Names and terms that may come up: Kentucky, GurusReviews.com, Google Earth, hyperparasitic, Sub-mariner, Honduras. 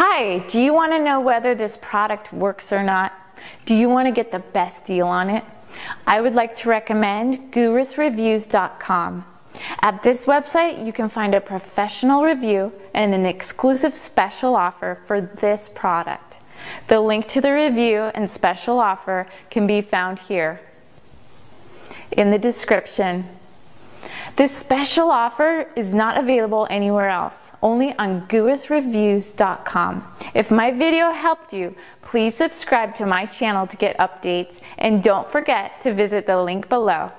Hi, do you want to know whether this product works or not? Do you want to get the best deal on it? I would like to recommend GurusReviews.com. At this website, you can find a professional review and an exclusive special offer for this product. The link to the review and special offer can be found here in the description. This special offer is not available anywhere else, only on GurusReviews.com. If my video helped you, please subscribe to my channel to get updates, and don't forget to visit the link below.